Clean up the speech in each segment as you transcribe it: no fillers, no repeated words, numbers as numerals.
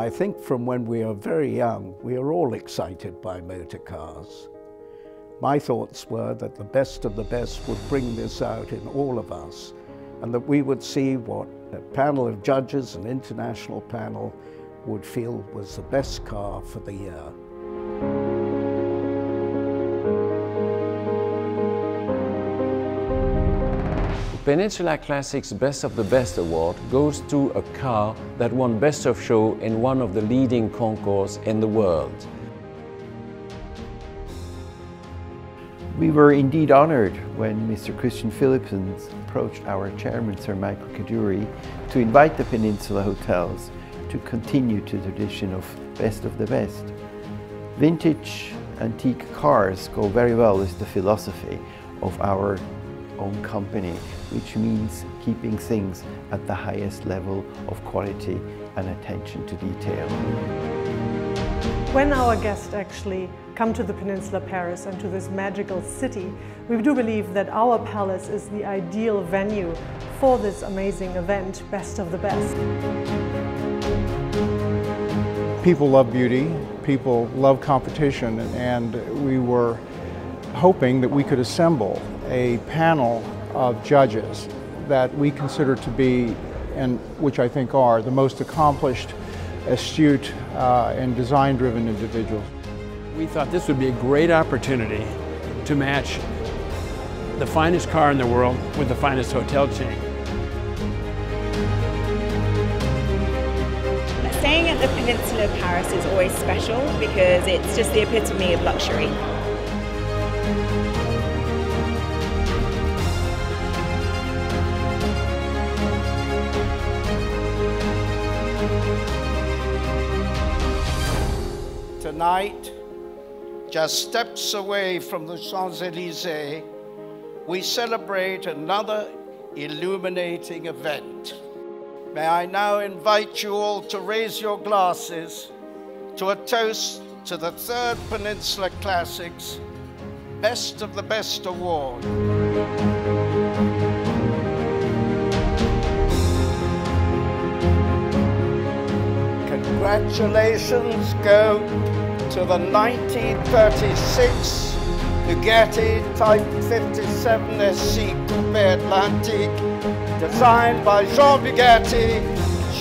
I think from when we are very young, we are all excited by motor cars. My thoughts were that the best of the best would bring this out in all of us, and that we would see what a panel of judges, an international panel, would feel was the best car for the year. The Peninsula Classics Best of the Best Award goes to a car that won Best of Show in one of the leading concours in the world. We were indeed honoured when Mr. Christian Philippsen approached our chairman, Sir Michael Kadoorie, to invite the Peninsula Hotels to continue to the tradition of Best of the Best. Vintage antique cars go very well with the philosophy of our own company, which means keeping things at the highest level of quality and attention to detail. When our guests actually come to the Peninsula Paris and to this magical city, we do believe that our palace is the ideal venue for this amazing event, Best of the Best. People love beauty, people love competition, and we were hoping that we could assemble a panel of judges that we consider to be, and which I think are, the most accomplished, astute, and design-driven individuals. We thought this would be a great opportunity to match the finest car in the world with the finest hotel chain. Staying at the Peninsula Paris is always special because it's just the epitome of luxury. Tonight, just steps away from the Champs-Elysees, we celebrate another illuminating event. May I now invite you all to raise your glasses to a toast to the third Peninsula Classics Best of the Best Award. Congratulations go to the 1936 Bugatti Type 57 SC Coupé Atlantique, designed by Jean Bugatti,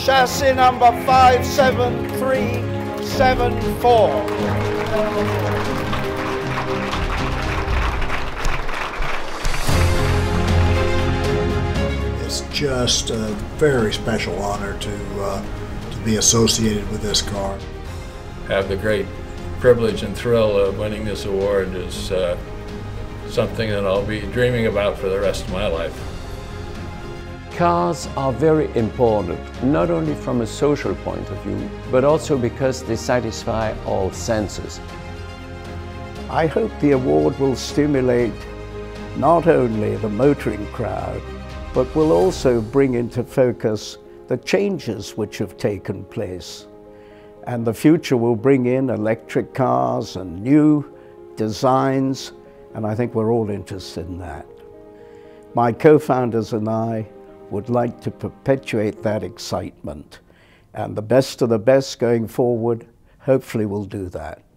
chassis number 57374. It's just a very special honor to be associated with this car. Have the great privilege and thrill of winning this award is something that I'll be dreaming about for the rest of my life. Cars are very important, not only from a social point of view, but also because they satisfy all senses. I hope the award will stimulate not only the motoring crowd, but will also bring into focus the changes which have taken place. And the future will bring in electric cars and new designs, and I think we're all interested in that. My co-founders and I would like to perpetuate that excitement, and the Best of the Best going forward hopefully will do that.